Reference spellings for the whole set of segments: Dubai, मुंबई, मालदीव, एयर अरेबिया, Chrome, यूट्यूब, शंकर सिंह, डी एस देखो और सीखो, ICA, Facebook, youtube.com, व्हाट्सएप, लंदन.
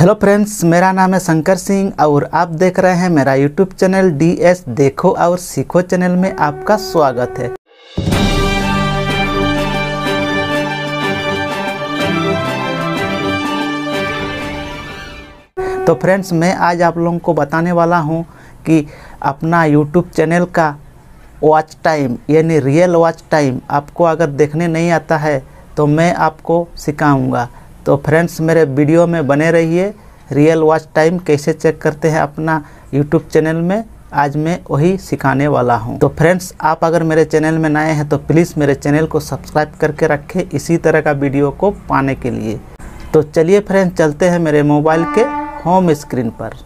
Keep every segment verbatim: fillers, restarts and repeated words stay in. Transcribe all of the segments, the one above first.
Hello friends, मेरा नाम है शंकर सिंह और आप देख रहे हैं मेरा यूट्यूब चैनल डी एस देखो और सीखो चैनल में आपका स्वागत है। तो फ्रेंड्स, मैं आज आप लोगों को बताने वाला हूं कि अपना यूट्यूब चैनल का वॉच टाइम यानी रियल वॉच टाइम आपको अगर देखने नहीं आता है तो मैं आपको सिखाऊंगा। तो फ्रेंड्स, मेरे वीडियो में बने रहिए। रियल वॉच टाइम कैसे चेक करते हैं अपना यूट्यूब चैनल में, आज मैं वही सिखाने वाला हूं। तो फ्रेंड्स, आप अगर मेरे चैनल में नए हैं तो प्लीज़ मेरे चैनल को सब्सक्राइब करके रखें इसी तरह का वीडियो को पाने के लिए। तो चलिए फ्रेंड्स, चलते हैं मेरे मोबाइल के होम स्क्रीन पर।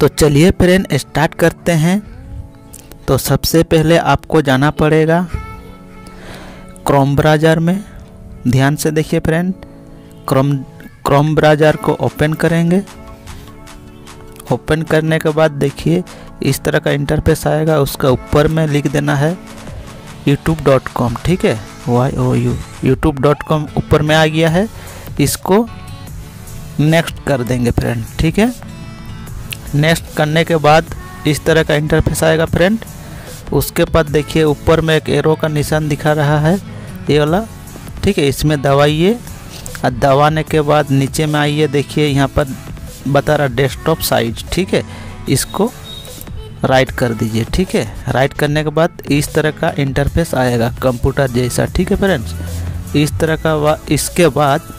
तो चलिए फ्रेंड, स्टार्ट करते हैं। तो सबसे पहले आपको जाना पड़ेगा क्रोम ब्राउज़र में। ध्यान से देखिए फ्रेंड, क्रोम क्रोम ब्राउज़र को ओपन करेंगे। ओपन करने के बाद देखिए इस तरह का इंटरफेस आएगा। उसका ऊपर में लिख देना है यूट्यूब डॉट कॉम। ठीक है, Y O U यूट्यूब dot com ऊपर में आ गया है। इसको नेक्स्ट कर देंगे फ्रेंड। ठीक है, नेक्स्ट करने के बाद इस तरह का इंटरफेस आएगा फ्रेंड। उसके बाद देखिए ऊपर में एक एरो का निशान दिखा रहा है, ये वाला। ठीक है, इसमें दबाइए और दबाने के बाद नीचे में आइए। देखिए यहाँ पर बता रहा डेस्कटॉप साइज। ठीक है, इसको राइट कर दीजिए। ठीक है, राइट करने के बाद इस तरह का इंटरफेस आएगा, कंप्यूटर जैसा। ठीक है फ्रेंड्स, इस तरह का। इसके बाद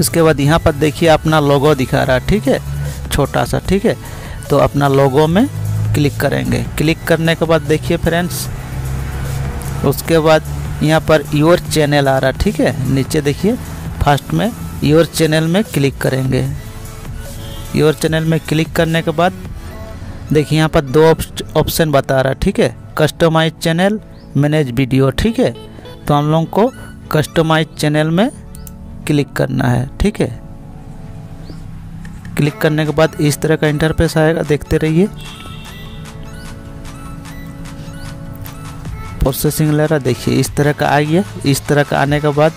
इसके बाद यहाँ पर देखिए अपना लोगो दिखा रहा है। ठीक है, छोटा सा। ठीक है, तो अपना लोगो में क्लिक करेंगे। क्लिक करने के बाद देखिए फ्रेंड्स, उसके बाद यहाँ पर योर चैनल आ रहा। ठीक है, नीचे देखिए फर्स्ट में योर चैनल में क्लिक करेंगे। योर चैनल में क्लिक करने के बाद देखिए यहाँ पर दो ऑप्शन बता रहा है। ठीक है, कस्टमाइज चैनल, मैनेज वीडियो। ठीक है, तो हम लोगों को कस्टमाइज चैनल में क्लिक करना है। ठीक है, क्लिक करने के बाद इस तरह का इंटरफेस आएगा, देखते रहिए। प्रोसेसिंग ले रहा, देखिए इस तरह का आ गया। इस तरह का आने के बाद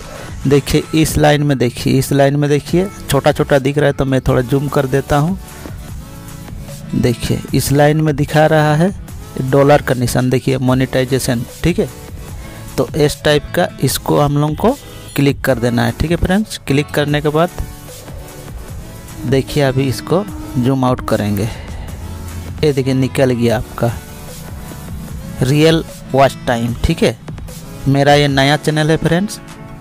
देखिए इस लाइन में देखिए इस लाइन में देखिए छोटा छोटा दिख रहा है, तो मैं थोड़ा जूम कर देता हूँ। देखिए इस लाइन में दिखा रहा है डॉलर का निशान, देखिए मोनेटाइजेशन। ठीक है, तो इस टाइप का इसको हम लोग को क्लिक कर देना है। ठीक है फ्रेंड्स, क्लिक करने के बाद देखिए अभी इसको जूम आउट करेंगे। ये देखिए निकल गया आपका रियल वॉच टाइम। ठीक है, मेरा ये नया चैनल है फ्रेंड्स,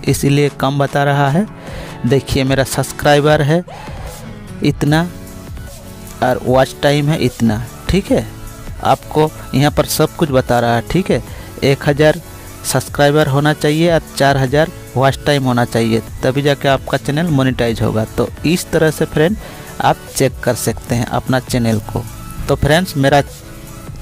इसीलिए कम बता रहा है। देखिए मेरा सब्सक्राइबर है इतना और वॉच टाइम है इतना। ठीक है, आपको यहाँ पर सब कुछ बता रहा है। ठीक है, एक हज़ार सब्सक्राइबर होना चाहिए और चार हज़ार वॉच टाइम होना चाहिए, तभी जाके आपका चैनल मोनेटाइज होगा। तो इस तरह से फ्रेंड आप चेक कर सकते हैं अपना चैनल को। तो फ्रेंड्स, मेरा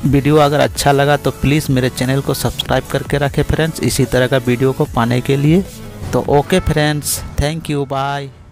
वीडियो अगर अच्छा लगा तो प्लीज़ मेरे चैनल को सब्सक्राइब करके रखें फ्रेंड्स, इसी तरह का वीडियो को पाने के लिए। तो okay friends, thank you, bye.